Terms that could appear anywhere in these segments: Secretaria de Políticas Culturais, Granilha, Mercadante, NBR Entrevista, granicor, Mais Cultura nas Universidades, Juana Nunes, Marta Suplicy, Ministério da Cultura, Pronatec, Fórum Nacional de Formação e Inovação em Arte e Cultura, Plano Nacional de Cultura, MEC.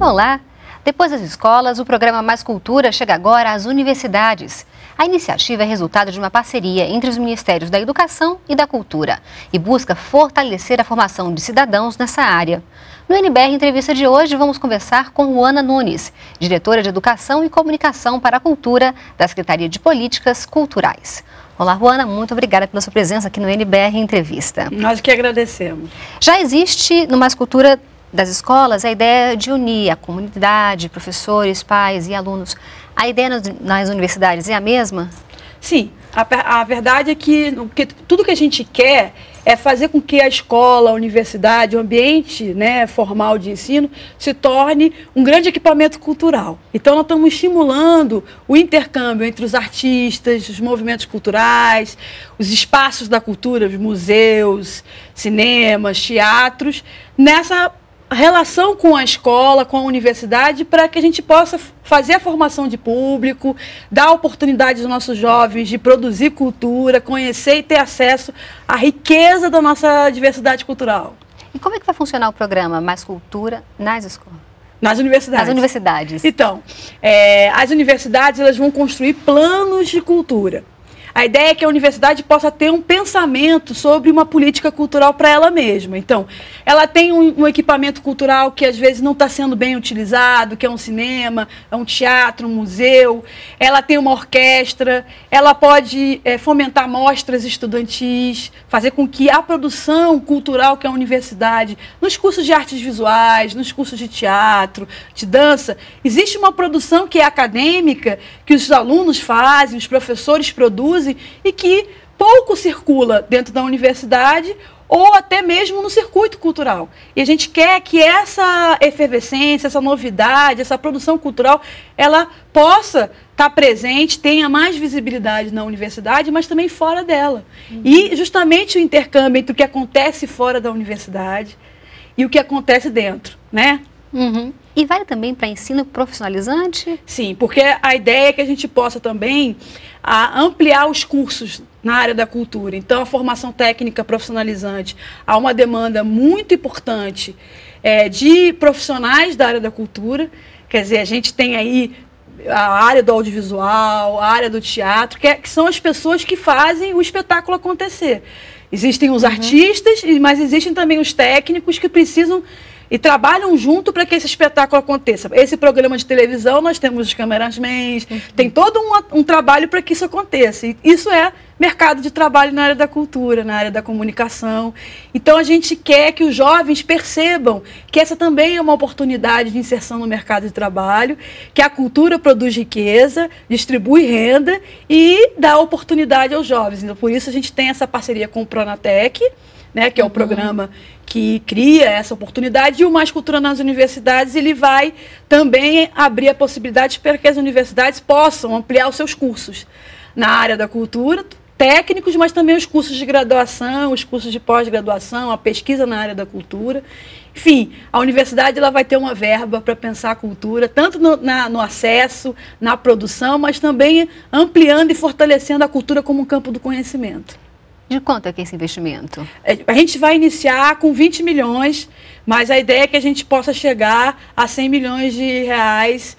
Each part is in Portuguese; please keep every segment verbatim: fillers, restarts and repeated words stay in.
Olá! Depois das escolas, o programa Mais Cultura chega agora às universidades. A iniciativa é resultado de uma parceria entre os Ministérios da Educação e da Cultura e busca fortalecer a formação de cidadãos nessa área. No N B R Entrevista de hoje, vamos conversar com Juana Nunes, diretora de Educação e Comunicação para a Cultura da Secretaria de Políticas Culturais. Olá, Juana, muito obrigada pela sua presença aqui no N B R Entrevista. Nós que agradecemos. Já existe no Mais Cultura das escolas a ideia de unir a comunidade, professores, pais e alunos. A ideia nas universidades é a mesma? Sim, a, a verdade é que, que tudo que a gente quer é fazer com que a escola, a universidade, o ambiente, né, formal de ensino se torne um grande equipamento cultural. Então, nós estamos estimulando o intercâmbio entre os artistas, os movimentos culturais, os espaços da cultura, os museus, cinemas, teatros, nessa relação com a escola, com a universidade, para que a gente possa fazer a formação de público, dar oportunidades aos nossos jovens de produzir cultura, conhecer e ter acesso à riqueza da nossa diversidade cultural. E como é que vai funcionar o programa Mais Cultura nas escolas? Nas universidades. Nas universidades. Então, é, as universidades elas vão construir planos de cultura. A ideia é que a universidade possa ter um pensamento sobre uma política cultural para ela mesma. Então, ela tem um, um equipamento cultural que às vezes não está sendo bem utilizado, que é um cinema, é um teatro, um museu. Ela tem uma orquestra, ela pode é, fomentar mostras estudantis, fazer com que a produção cultural que é a universidade, nos cursos de artes visuais, nos cursos de teatro, de dança, existe uma produção que é acadêmica, que os alunos fazem, os professores produzem, e que pouco circula dentro da universidade ou até mesmo no circuito cultural. E a gente quer que essa efervescência, essa novidade, essa produção cultural, ela possa estar presente, tenha mais visibilidade na universidade, mas também fora dela. Uhum. E justamente o intercâmbio entre o que acontece fora da universidade e o que acontece dentro, né? Uhum. E vale também para ensino profissionalizante? Sim, porque a ideia é que a gente possa também a, ampliar os cursos na área da cultura. Então, a formação técnica profissionalizante há uma demanda muito importante é, de profissionais da área da cultura. Quer dizer, a gente tem aí a área do audiovisual, a área do teatro, que, é, que são as pessoas que fazem o espetáculo acontecer. Existem os uhum. artistas, mas existem também os técnicos que precisam e trabalham junto para que esse espetáculo aconteça. Esse programa de televisão, nós temos os cameramans, uhum. tem todo um, um trabalho para que isso aconteça. E isso é mercado de trabalho na área da cultura, na área da comunicação. Então, a gente quer que os jovens percebam que essa também é uma oportunidade de inserção no mercado de trabalho, que a cultura produz riqueza, distribui renda e dá oportunidade aos jovens. Então, por isso, a gente tem essa parceria com o Pronatec, né, que é o uhum. programa que cria essa oportunidade, e o Mais Cultura nas Universidades, ele vai também abrir a possibilidade para que as universidades possam ampliar os seus cursos na área da cultura, técnicos, mas também os cursos de graduação, os cursos de pós-graduação, a pesquisa na área da cultura. Enfim, a universidade ela vai ter uma verba para pensar a cultura, tanto no, na, no acesso, na produção, mas também ampliando e fortalecendo a cultura como um campo do conhecimento. De quanto é que é esse investimento? A gente vai iniciar com vinte milhões, mas a ideia é que a gente possa chegar a cem milhões de reais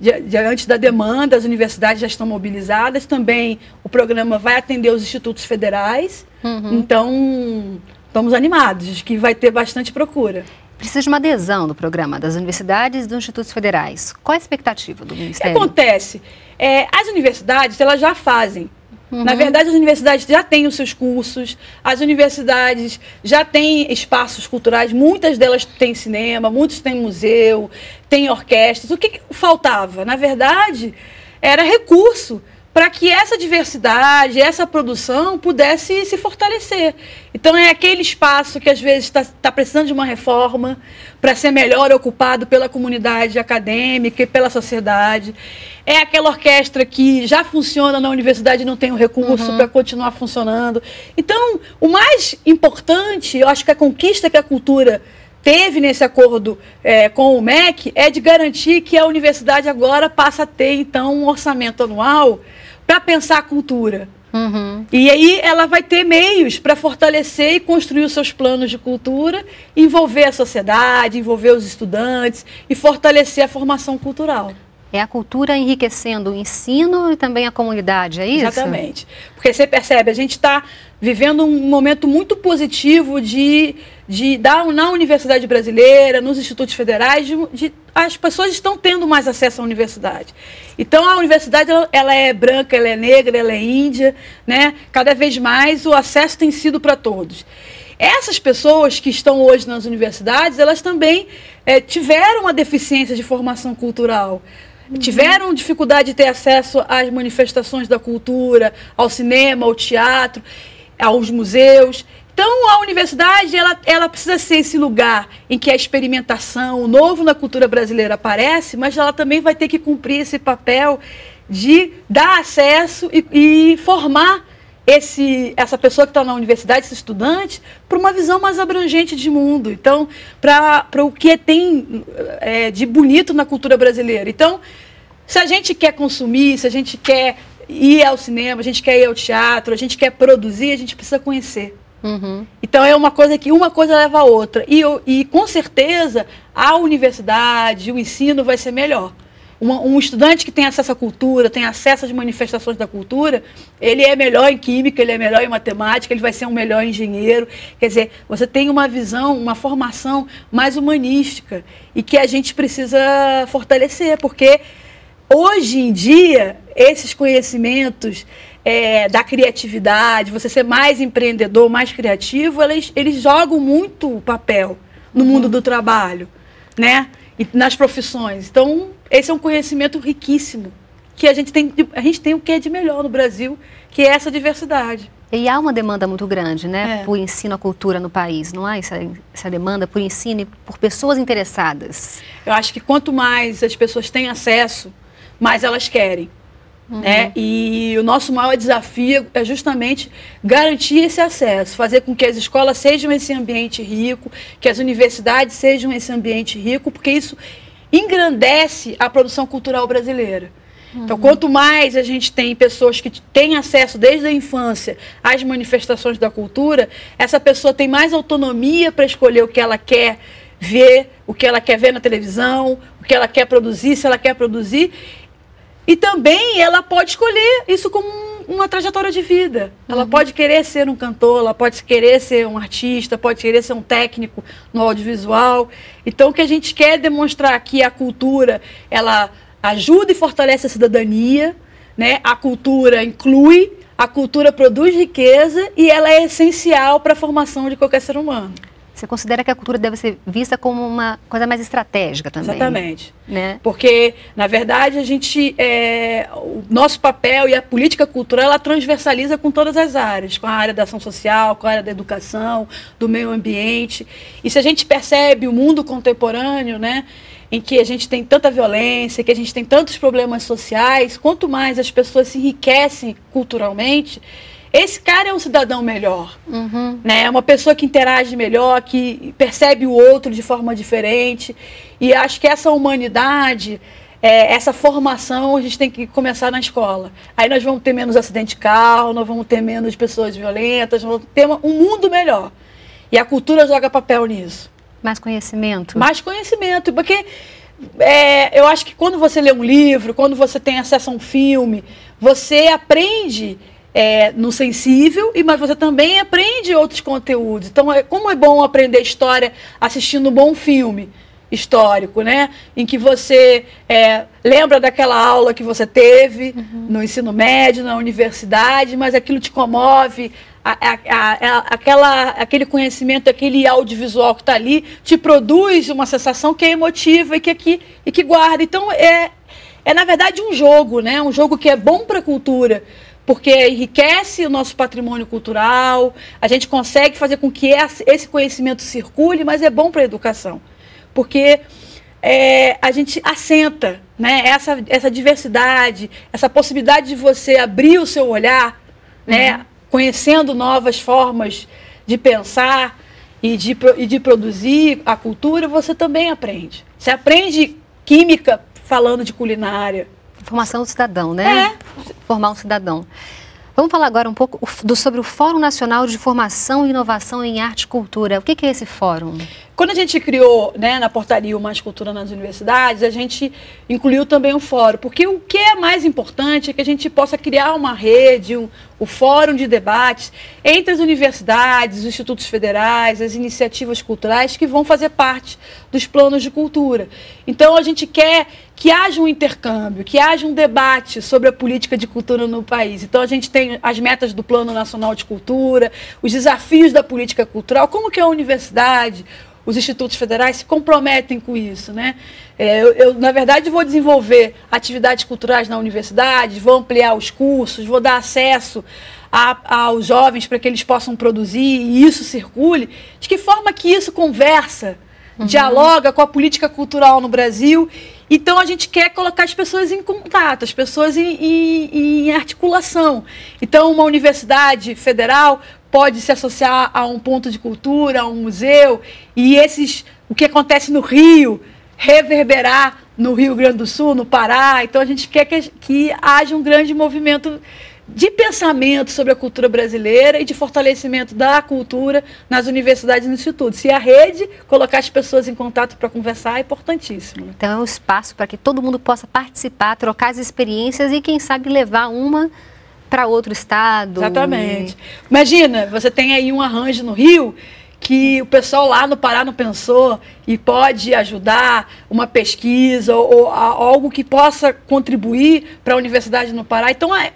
diante da demanda. As universidades já estão mobilizadas, também o programa vai atender os institutos federais, uhum. então estamos animados, que vai ter bastante procura. Precisa de uma adesão do programa das universidades e dos institutos federais. Qual a expectativa do Ministério? O que acontece? É, as universidades elas já fazem. Uhum. Na verdade, as universidades já têm os seus cursos, as universidades já têm espaços culturais, muitas delas têm cinema, muitas têm museu, têm orquestras. O que, que faltava? Na verdade, era recurso para que essa diversidade, essa produção pudesse se fortalecer. Então, é aquele espaço que, às vezes, está tá precisando de uma reforma para ser melhor ocupado pela comunidade acadêmica e pela sociedade. É aquela orquestra que já funciona na universidade e não tem o recurso uhum. para continuar funcionando. Então, o mais importante, eu acho que a conquista que a cultura teve nesse acordo é, com o M E C é de garantir que a universidade agora passa a ter, então, um orçamento anual para pensar a cultura, Uhum. E aí ela vai ter meios para fortalecer e construir os seus planos de cultura, envolver a sociedade, envolver os estudantes e fortalecer a formação cultural. É a cultura enriquecendo o ensino e também a comunidade, é isso? Exatamente. Porque você percebe, a gente está vivendo um momento muito positivo de, de dar na universidade brasileira, nos institutos federais, de, de, as pessoas estão tendo mais acesso à universidade. Então, a universidade ela, ela é branca, ela é negra, ela é índia, né? Cada vez mais o acesso tem sido para todos. Essas pessoas que estão hoje nas universidades, elas também é, tiveram uma deficiência de formação cultural. Tiveram dificuldade de ter acesso às manifestações da cultura, ao cinema, ao teatro, aos museus. Então, a universidade ela, ela precisa ser esse lugar em que a experimentação, o novo na cultura brasileira aparece, mas ela também vai ter que cumprir esse papel de dar acesso e, e formar Esse, essa pessoa que está na universidade, esse estudante, para uma visão mais abrangente de mundo. Então, para o que tem é, de bonito na cultura brasileira. Então, se a gente quer consumir, se a gente quer ir ao cinema, a gente quer ir ao teatro, a gente quer produzir, a gente precisa conhecer. Uhum. Então, é uma coisa que uma coisa leva a outra. E, e com certeza, a universidade, o ensino vai ser melhor. Um estudante que tem acesso à cultura, tem acesso às manifestações da cultura, ele é melhor em química, ele é melhor em matemática, ele vai ser um melhor engenheiro. Quer dizer, você tem uma visão, uma formação mais humanística e que a gente precisa fortalecer, porque hoje em dia, esses conhecimentos é, da criatividade, você ser mais empreendedor, mais criativo, eles, eles jogam muito papel no mundo do trabalho, né? E nas profissões. Então, esse é um conhecimento riquíssimo, que a gente tem, a gente tem o que é de melhor no Brasil, que é essa diversidade. E há uma demanda muito grande, né, é. por ensino à cultura no país, não há essa, essa demanda por ensino e por pessoas interessadas? Eu acho que quanto mais as pessoas têm acesso, mais elas querem. Uhum. Né? E o nosso maior desafio é justamente garantir esse acesso, fazer com que as escolas sejam esse ambiente rico, que as universidades sejam esse ambiente rico, porque isso engrandece a produção cultural brasileira. Uhum. Então, quanto mais a gente tem pessoas que têm acesso desde a infância às manifestações da cultura, essa pessoa tem mais autonomia para escolher o que ela quer ver, o que ela quer ver na televisão, o que ela quer produzir, se ela quer produzir. E também ela pode escolher isso como um, uma trajetória de vida. Ela uhum. pode querer ser um cantor, ela pode querer ser um artista, pode querer ser um técnico no audiovisual. Então, o que a gente quer é demonstrar que a cultura, ela ajuda e fortalece a cidadania, né? A cultura inclui, a cultura produz riqueza e ela é essencial para a formação de qualquer ser humano. Você considera que a cultura deve ser vista como uma coisa mais estratégica também? Exatamente. Né? Porque, na verdade, a gente, é, o nosso papel e a política cultural, ela transversaliza com todas as áreas, com a área da ação social, com a área da educação, do meio ambiente. E se a gente percebe o mundo contemporâneo, né, em que a gente tem tanta violência, que a gente tem tantos problemas sociais, quanto mais as pessoas se enriquecem culturalmente, esse cara é um cidadão melhor, uhum. né? É uma pessoa que interage melhor, que percebe o outro de forma diferente. E acho que essa humanidade, é, essa formação, a gente tem que começar na escola. Aí nós vamos ter menos acidente de carro, nós vamos ter menos pessoas violentas, vamos ter um mundo melhor. E a cultura joga papel nisso. Mais conhecimento. Mais conhecimento, porque... É, eu acho que quando você lê um livro, quando você tem acesso a um filme, você aprende... É, no sensível, mas você também aprende outros conteúdos. Então, como é bom aprender história assistindo um bom filme histórico, né? Em que você é, lembra daquela aula que você teve uhum. no ensino médio, na universidade, mas aquilo te comove, a, a, a, aquela, aquele conhecimento, aquele audiovisual que está ali, te produz uma sensação que é emotiva e que, que, e que guarda. Então, é, é, na verdade, um jogo, né? Um jogo que é bom para a cultura, porque enriquece o nosso patrimônio cultural, a gente consegue fazer com que esse conhecimento circule, mas é bom para a educação, porque é, a gente assenta, né, essa, essa diversidade, essa possibilidade de você abrir o seu olhar, né, uhum. conhecendo novas formas de pensar e de, e de produzir a cultura, você também aprende. Você aprende química falando de culinária. Formação do cidadão, né? É. Formar um cidadão. Vamos falar agora um pouco do, sobre o Fórum Nacional de Formação e Inovação em Arte e Cultura. O que, que é esse fórum? Quando a gente criou, né, na portaria o Mais Cultura nas Universidades, a gente incluiu também o fórum, porque o que é mais importante é que a gente possa criar uma rede, um, um fórum de debates entre as universidades, os institutos federais, as iniciativas culturais que vão fazer parte dos planos de cultura. Então, a gente quer que haja um intercâmbio, que haja um debate sobre a política de cultura no país. Então, a gente tem as metas do Plano Nacional de Cultura, os desafios da política cultural, como que a universidade, os institutos federais se comprometem com isso, né? Eu, eu, na verdade, vou desenvolver atividades culturais na universidade, vou ampliar os cursos, vou dar acesso a, aos jovens para que eles possam produzir e isso circule. De que forma que isso conversa, uhum, dialoga com a política cultural no Brasil? Então, a gente quer colocar as pessoas em contato, as pessoas em, em, em articulação. Então, uma universidade federal pode se associar a um ponto de cultura, a um museu, e esses, o que acontece no Rio, reverberar no Rio Grande do Sul, no Pará. Então, a gente quer que, que haja um grande movimento de pensamento sobre a cultura brasileira e de fortalecimento da cultura nas universidades e nos institutos. E a rede, colocar as pessoas em contato para conversar, é importantíssimo. Então é um espaço para que todo mundo possa participar, trocar as experiências e, quem sabe, levar uma para outro estado. Exatamente. E... imagina, você tem aí um arranjo no Rio que o pessoal lá no Pará não pensou e pode ajudar uma pesquisa ou, ou algo que possa contribuir para a universidade no Pará. Então, é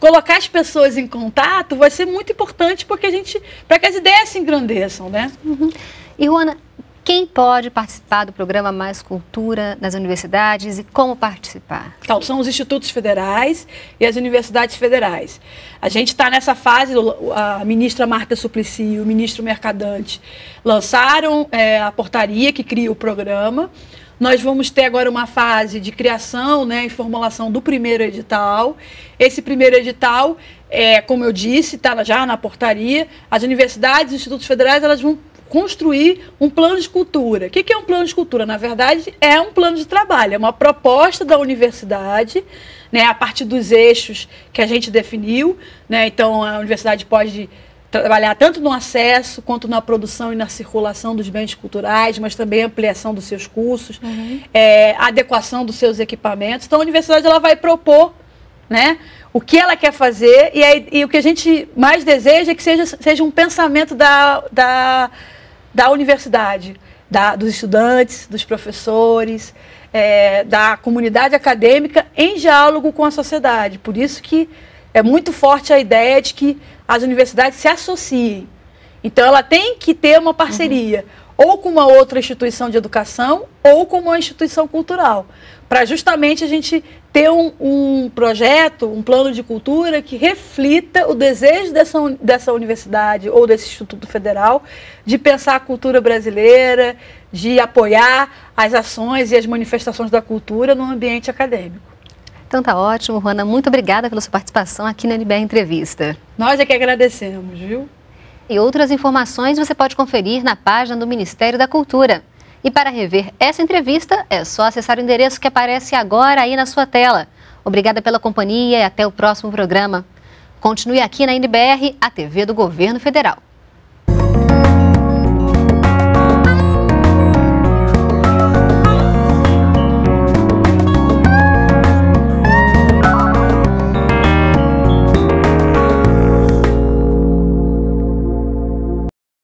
colocar as pessoas em contato vai ser muito importante porque a gente, para que as ideias se engrandeçam, né? Uhum. E, Juana, quem pode participar do programa Mais Cultura nas Universidades e como participar? Então, são os institutos federais e as universidades federais. A gente está nessa fase, a ministra Marta Suplicy e o ministro Mercadante lançaram é, a portaria que cria o programa. Nós vamos ter agora uma fase de criação, né, e formulação do primeiro edital. Esse primeiro edital, é, como eu disse, está já na portaria. As universidades e institutos federais elas vão construir um plano de cultura. O que é um plano de cultura? Na verdade, é um plano de trabalho, é uma proposta da universidade, né, a partir dos eixos que a gente definiu, né? Então, a universidade pode trabalhar tanto no acesso, quanto na produção e na circulação dos bens culturais, mas também ampliação dos seus cursos, uhum, é, adequação dos seus equipamentos. Então, a universidade ela vai propor, né, o que ela quer fazer e, aí, e o que a gente mais deseja é que seja, seja um pensamento da, da, da universidade, da, dos estudantes, dos professores, é, da comunidade acadêmica em diálogo com a sociedade. Por isso que é muito forte a ideia de que as universidades se associem. Então, ela tem que ter uma parceria, uhum, ou com uma outra instituição de educação ou com uma instituição cultural, para justamente a gente ter um, um projeto, um plano de cultura que reflita o desejo dessa, dessa universidade ou desse instituto federal de pensar a cultura brasileira, de apoiar as ações e as manifestações da cultura no ambiente acadêmico. Então tá ótimo, Juana. Muito obrigada pela sua participação aqui na N B R Entrevista. Nós é que agradecemos, viu? E outras informações você pode conferir na página do Ministério da Cultura. E para rever essa entrevista, é só acessar o endereço que aparece agora aí na sua tela. Obrigada pela companhia e até o próximo programa. Continue aqui na N B R, a T V do Governo Federal.